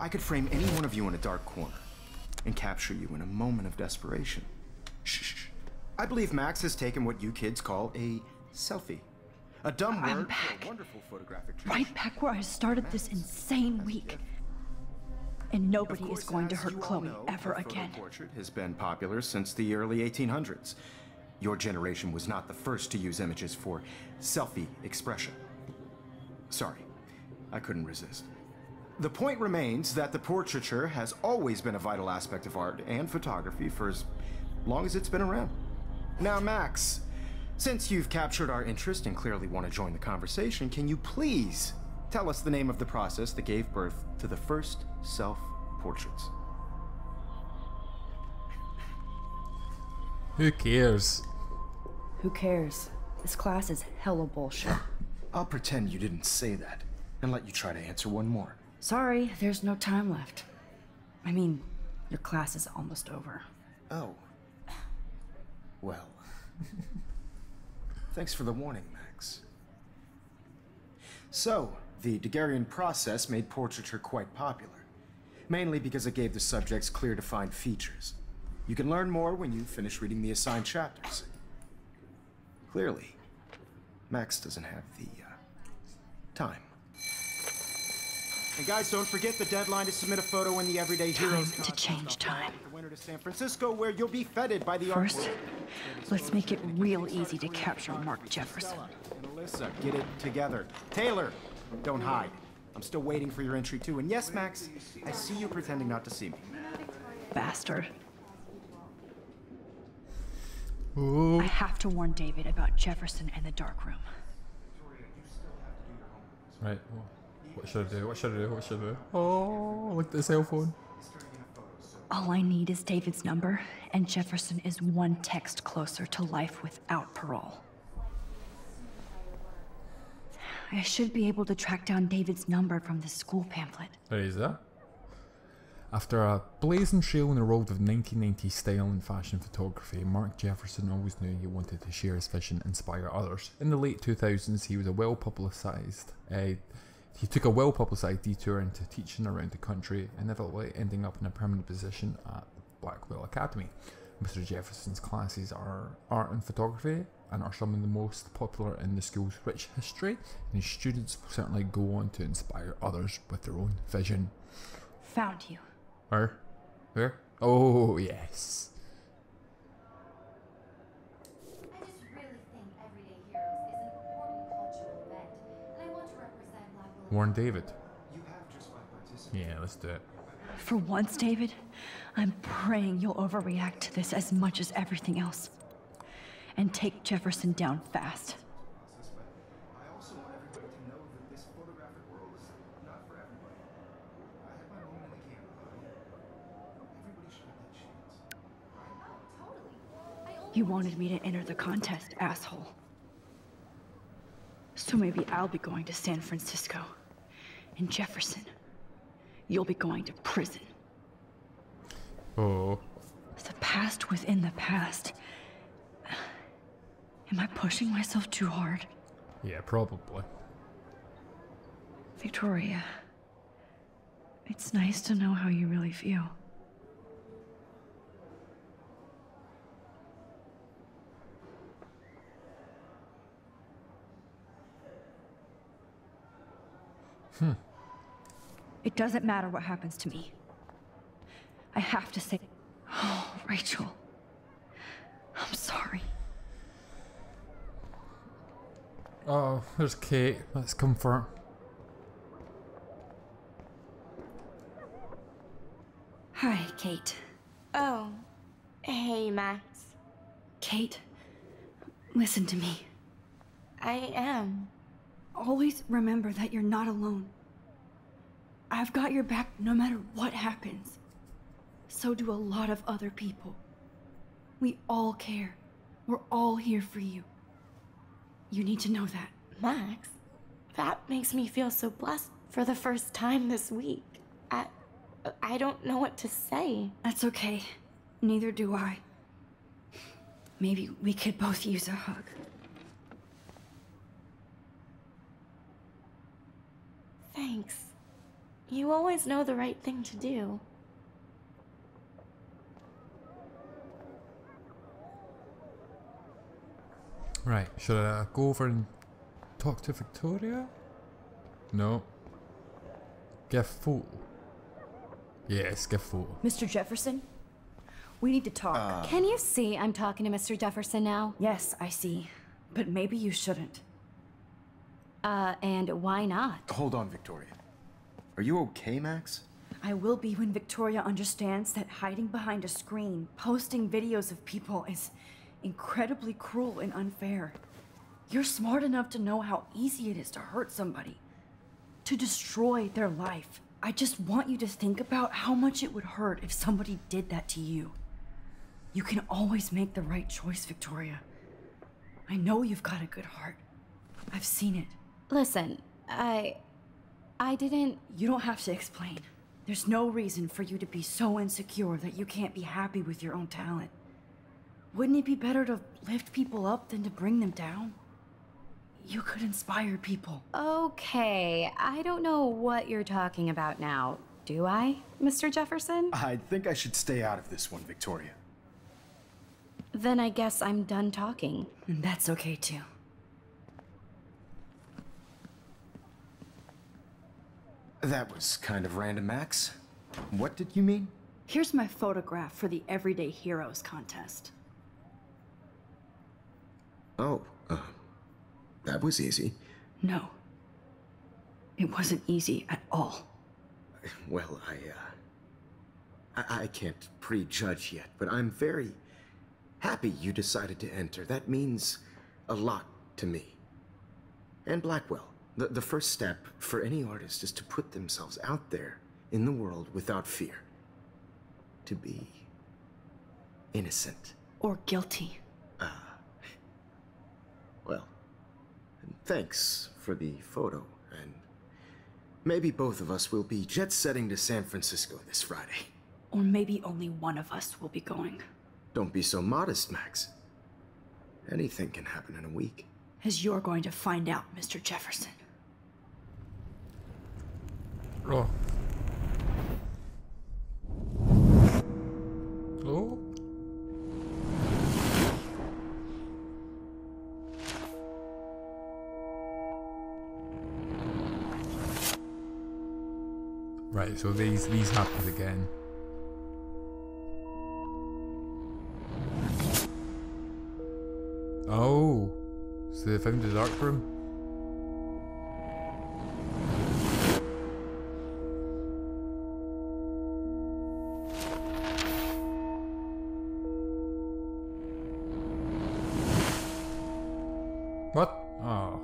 I could frame any one of you in a dark corner and capture you in a moment of desperation. Shh. I believe Max has taken what you kids call a selfie. A dumb word for a wonderful photographic tradition. Right back where I started this insane week. And nobody is going to hurt Chloe ever again. Her portrait has been popular since the early 1800s. Your generation was not the first to use images for selfie expression. Sorry, I couldn't resist. The point remains that the portraiture has always been a vital aspect of art and photography for as long as it's been around. Now, Max, since you've captured our interest and clearly want to join the conversation, can you please tell us the name of the process that gave birth to the first self-portraits? Who cares? Who cares? This class is hella bullshit. I'll pretend you didn't say that and let you try to answer one more. Sorry, there's no time left. I mean, your class is almost over. Oh. Well. Thanks for the warning, Max. So, the Daguerreian process made portraiture quite popular, mainly because it gave the subjects clear defined features. You can learn more when you finish reading the assigned chapters. Clearly, Max doesn't have the time. And guys, don't forget the deadline to submit a photo in the Everyday Heroes. Time to change time. The winner to San Francisco, where you'll be feted by the artist. First, let's make it real easy to capture Mark Jefferson. And Alyssa, get it together. Taylor, don't hide. I'm still waiting for your entry too. And yes, Max, I see you pretending not to see me. Bastard. Ooh. I have to warn David about Jefferson and the dark room. Right. What should I do? What should I do? What should I do? Oh, look at the cell phone. All I need is David's number, and Jefferson is one text closer to life without parole. I should be able to track down David's number from the school pamphlet. There is that. After a blazing trail in the world of 1990s style and fashion photography, Mark Jefferson always knew he wanted to share his vision and inspire others. In the late 2000s, he was he took a well-publicized detour into teaching around the country, inevitably ending up in a permanent position at the Blackwell Academy. Mr. Jefferson's classes are art and photography, and are some of the most popular in the school's rich history, and his students will certainly go on to inspire others with their own vision. Found you. Where? Where? Oh, yes. I just really think Everyday Heroes is an important cultural event, and I want to represent Blackwell. Warn David. You have just my participation. Yeah, let's do it. For once, David, I'm praying you'll overreact to this as much as everything else. And take Jefferson down fast. I also want everybody to know that this photographic world is not for everybody. I have my own in the camera. You wanted me to enter the contest, asshole. So maybe I'll be going to San Francisco. And Jefferson, you'll be going to prison. Oh. The past within the past. Am I pushing myself too hard? Yeah, probably. Victoria, it's nice to know how you really feel. It doesn't matter what happens to me. I have to say, oh, Rachel, I'm sorry. Oh, there's Kate. Let's comfort. Hi, Kate. Oh, hey, Max. Kate, listen to me. I am. Always remember that you're not alone. I've got your back no matter what happens. So do a lot of other people. We all care. We're all here for you. You need to know that. Max, that makes me feel so blessed for the first time this week. I don't know what to say. That's okay. Neither do I. Maybe we could both use a hug. Thanks. You always know the right thing to do. Right, should I go over and talk to Victoria? No. Give photo. Yes, give photo. Mr. Jefferson, we need to talk. Can you see I'm talking to Mr. Jefferson now? Yes, I see. But maybe you shouldn't. And why not? Hold on, Victoria. Are you okay, Max? I will be when Victoria understands that hiding behind a screen, posting videos of people is incredibly cruel and unfair. You're smart enough to know how easy it is to hurt somebody, to destroy their life. I just want you to think about how much it would hurt if somebody did that to you. You can always make the right choice, Victoria. I know you've got a good heart. I've seen it. Listen, I didn't... You don't have to explain. There's no reason for you to be so insecure that you can't be happy with your own talent. Wouldn't it be better to lift people up than to bring them down? You could inspire people. Okay, I don't know what you're talking about now, do I, Mr. Jefferson? I think I should stay out of this one, Victoria. Then I guess I'm done talking. And that's okay, too. That was kind of random, Max. What did you mean? Here's my photograph for the Everyday Heroes contest. Oh, that was easy. No. It wasn't easy at all. Well, I can't prejudge yet, but I'm very happy you decided to enter. That means a lot to me. And Blackwell, the first step for any artist is to put themselves out there in the world without fear. To be innocent. Or guilty. Well, thanks for the photo, and maybe both of us will be jet-setting to San Francisco this Friday. Or maybe only one of us will be going. Don't be so modest, Max. Anything can happen in a week. As you're going to find out, Mr. Jefferson. Oh. Hello? Right, so these happen again. Oh, so they found the dark room. What? Oh.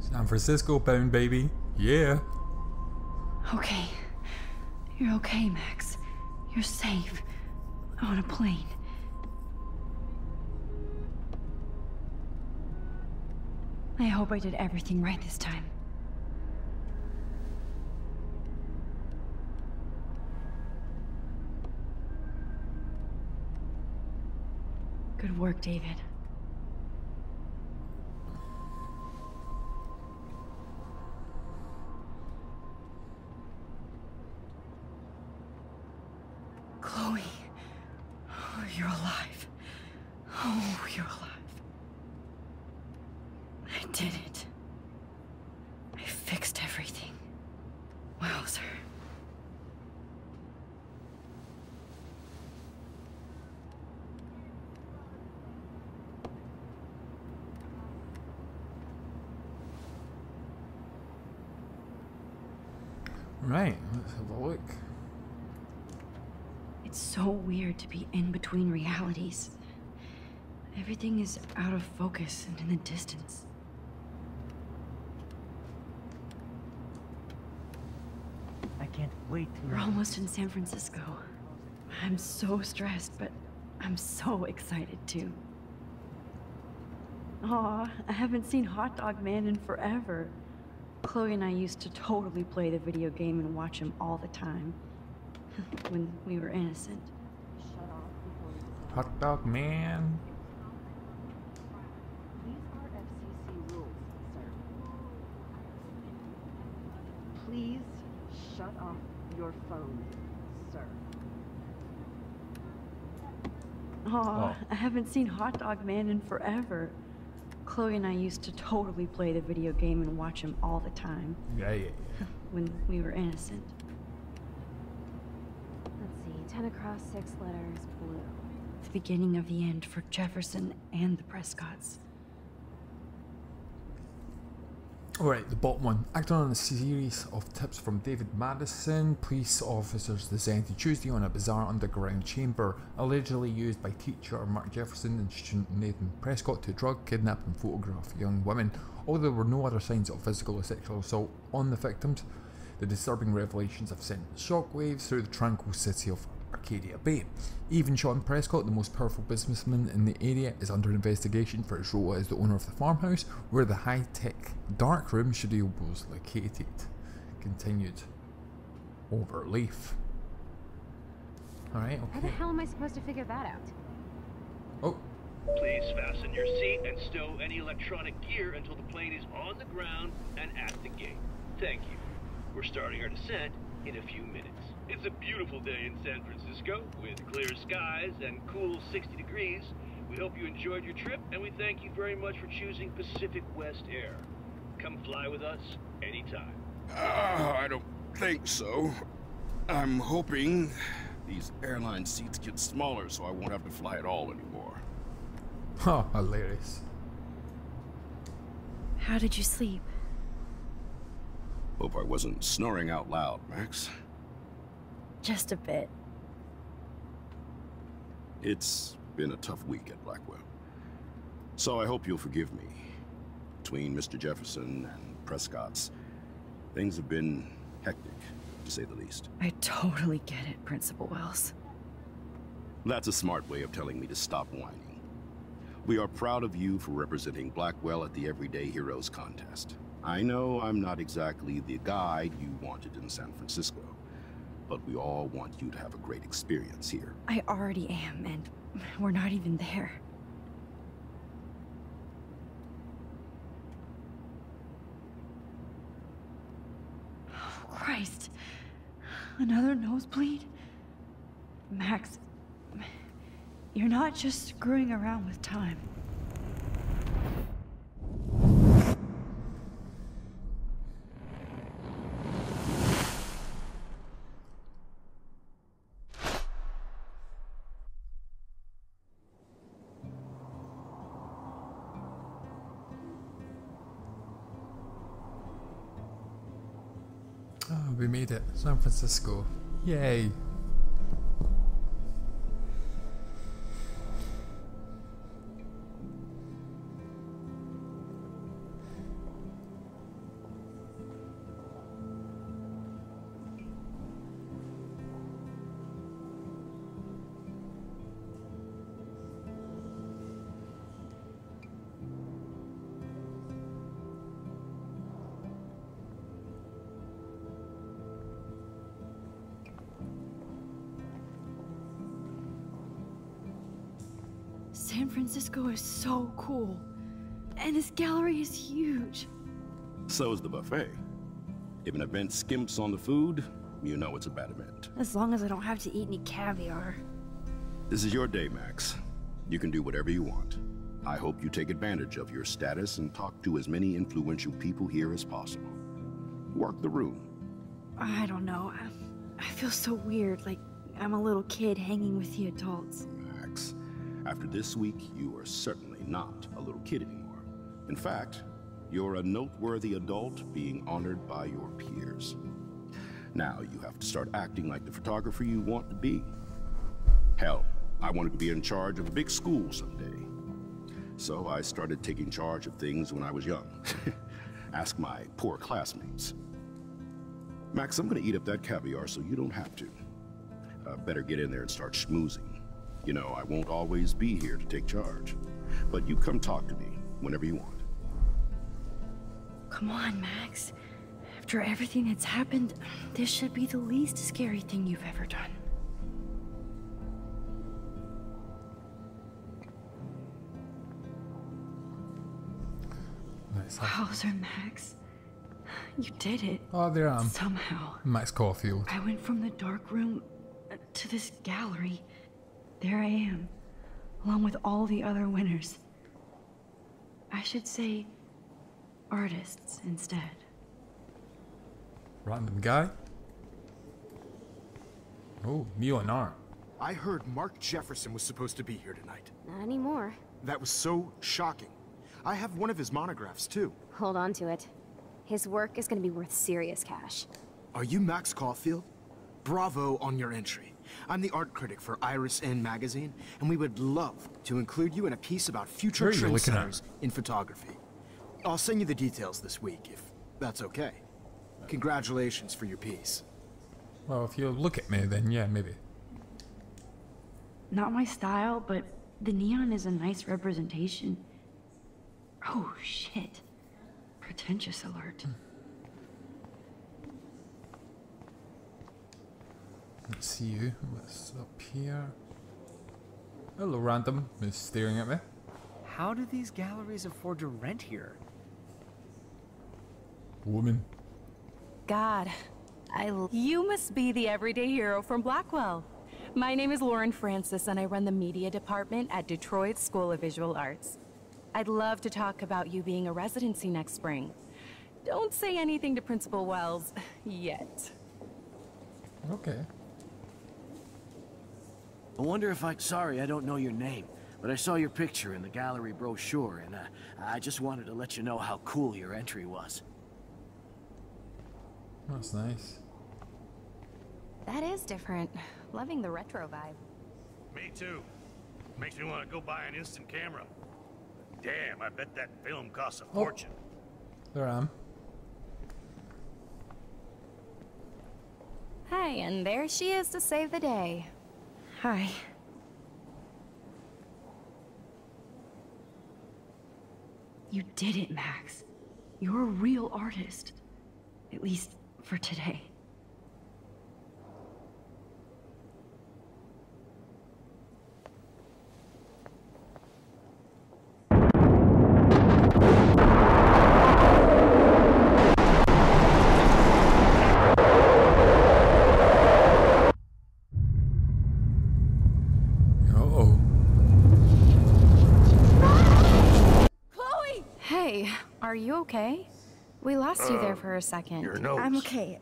San Francisco bound, baby. Yeah. Okay. You're okay, Max. You're safe. On a plane. I hope I did everything right this time. Good work, David. Chloe, oh, you're alive. Oh, you're alive. I did it. I fixed everything. Wowzer. Right, let's have a look. It's so weird to be in between realities. Everything is out of focus and in the distance. I can't wait to... We're almost in San Francisco. I'm so stressed, but I'm so excited too. Aw, I haven't seen Hot Dog Man in forever. Chloe and I used to totally play the video game and watch him all the time. When we were innocent. Hot Dog Man. Please shut off your phone, sir. Aw, I haven't seen Hot Dog Man in forever. Chloe and I used to totally play the video game and watch him all the time. Yeah. When we were innocent. Let's see, 10 across 6 letters, blue. The beginning of the end for Jefferson and the Prescotts. Alright, the bottom one. Acting on a series of tips from David Madison, police officers descended Tuesday on a bizarre underground chamber allegedly used by teacher Mark Jefferson and student Nathan Prescott to drug, kidnap and photograph young women. Although there were no other signs of physical or sexual assault on the victims, the disturbing revelations have sent shockwaves through the tranquil city of Arcadia Bay. Even Sean Prescott, the most powerful businessman in the area, is under investigation for his role as the owner of the farmhouse where the high-tech dark room studio was located. Continued overleaf. Alright, okay. How the hell am I supposed to figure that out? Oh. Please fasten your seat and stow any electronic gear until the plane is on the ground and at the gate. Thank you. We're starting our descent in a few minutes. It's a beautiful day in San Francisco with clear skies and cool 60 degrees. We hope you enjoyed your trip and we thank you very much for choosing Pacific West Air. Come fly with us anytime. I don't think so. I'm hoping these airline seats get smaller so I won't have to fly at all anymore. Huh, hilarious. How did you sleep? Hope I wasn't snoring out loud, Max. Just a bit. It's been a tough week at Blackwell. So I hope you'll forgive me. Between Mr. Jefferson and Prescott's, things have been hectic, to say the least. I totally get it, Principal Wells. That's a smart way of telling me to stop whining. We are proud of you for representing Blackwell at the Everyday Heroes contest. I know I'm not exactly the guide you wanted in San Francisco, but we all want you to have a great experience here. I already am, and we're not even there. Oh, Christ. Another nosebleed? Max, you're not just screwing around with time. We made it. San Francisco. Yay. San Francisco is so cool, and this gallery is huge. So is the buffet. If an event skimps on the food, you know it's a bad event. As long as I don't have to eat any caviar. This is your day, Max. You can do whatever you want. I hope you take advantage of your status and talk to as many influential people here as possible. Work the room. I don't know. I feel so weird, like I'm a little kid hanging with the adults. Max. After this week, you are certainly not a little kid anymore. In fact, you're a noteworthy adult being honored by your peers. Now you have to start acting like the photographer you want to be. Hell, I wanted to be in charge of a big school someday. So I started taking charge of things when I was young. Ask my poor classmates. Max, I'm gonna eat up that caviar so you don't have to. Better get in there and start schmoozing. You know, I won't always be here to take charge. But you come talk to me whenever you want. Come on, Max. After everything that's happened, this should be the least scary thing you've ever done. Nice. Wowzer, Max. You did it. Oh, there I am. Somehow. Max Caulfield. I went from the dark room to this gallery. There I am, along with all the other winners. I should say artists instead. Random guy. Oh, neon art. I heard Mark Jefferson was supposed to be here tonight. Not anymore. That was so shocking. I have one of his monographs too. Hold on to it. His work is going to be worth serious cash. Are you Max Caulfield? Bravo on your entry. I'm the art critic for Iris N magazine, and we would love to include you in a piece about future trendsetters in photography. I'll send you the details this week, if that's okay. Congratulations for your piece. Well, if you look at me, then yeah, maybe. Not my style, but the neon is a nice representation. Oh, shit. Pretentious alert. Let's see you. What's up here? Hello, random. Who's staring at me? How do these galleries afford to rent here? Woman. God, you must be the everyday hero from Blackwell. My name is Lauren Francis, and I run the media department at Detroit School of Visual Arts. I'd love to talk about you being a residency next spring. Don't say anything to Principal Wells yet. Okay. I wonder if sorry, I don't know your name, but I saw your picture in the gallery brochure, and I just wanted to let you know how cool your entry was. That's nice. That is different. Loving the retro vibe. Me too. Makes me want to go buy an instant camera. Damn, I bet that film costs a fortune. There I am. Hi, and there she is to save the day. Hi. You did it, Max. You're a real artist. At least for today. Are you okay? We lost you there for a second. Your notes. I'm okay.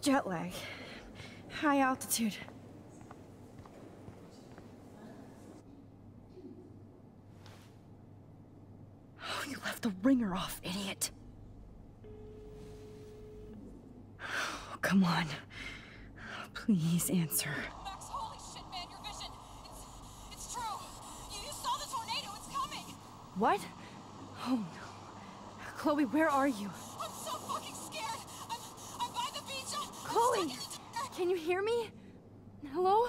Jet lag. High altitude. Oh, you left the ringer off, idiot. Oh, come on. Please answer. Max, holy shit, man, your vision. It's true. You saw the tornado. It's coming. What? Oh, no. Chloe, where are you? I'm so fucking scared. I'm by the beach. Chloe, can you hear me? Hello?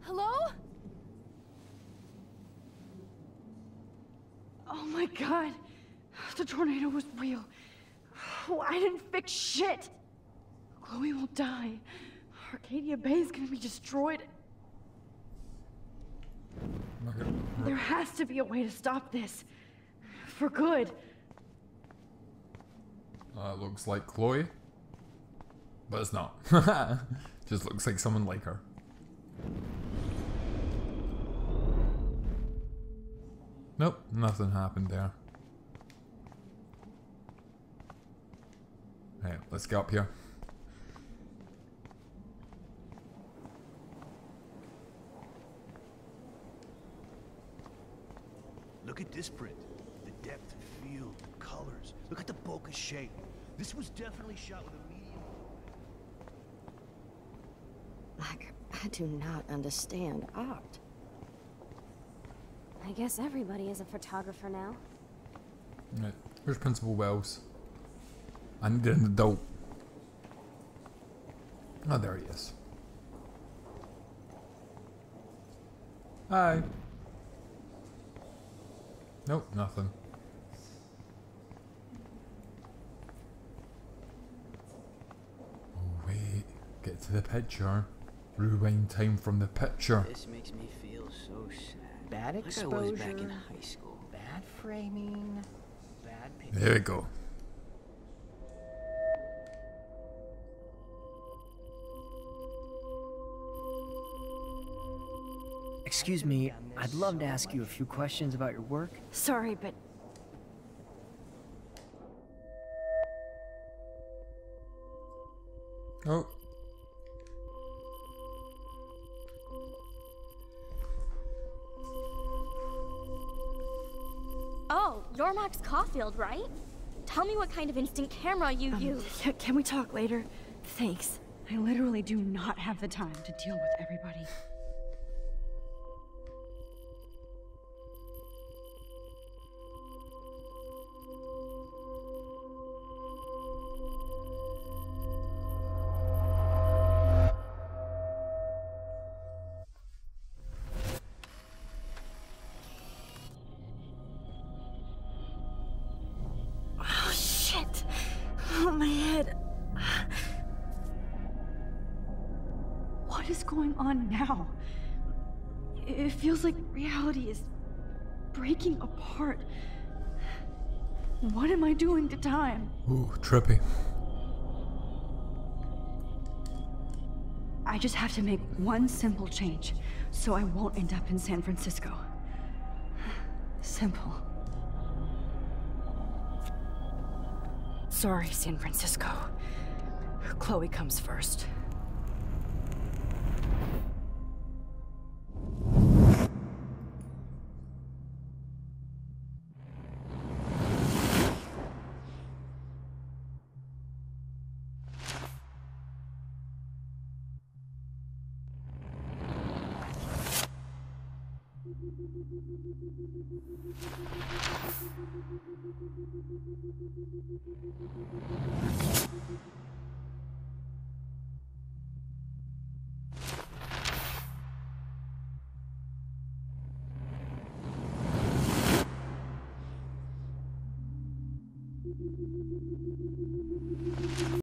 Hello? Oh my god. The tornado was real. Oh, I didn't fix shit. Chloe will die. Arcadia Bay is gonna be destroyed. There has to be a way to stop this. For good. Looks like Chloe, but it's not. Just looks like someone like her. Nope, nothing happened there. Right, let's get up here. Look at this print. The depth, feel, colors. Look at the bokeh shape. This was definitely shot with a medium. Like, I do not understand art. I guess everybody is a photographer now. Right. Where's Principal Wells? I need an adult. Oh, there he is. Hi. Nope, nothing. Oh, wait. Get to the picture. Rewind time from the picture. This makes me feel so sad. Bad exposure. Like I was back in high school. Bad framing. Bad picture. There we go. Excuse me, I'd love to ask you a few questions about your work. Sorry, but... Oh. Oh, you're Max Caulfield, right? Tell me what kind of instant camera you use. Can we talk later? Thanks. I literally do not have the time to deal with everybody. Apart. What am I doing to time? Ooh, trippy. I just have to make one simple change, so I won't end up in San Francisco. Simple. Sorry, San Francisco. Chloe comes first.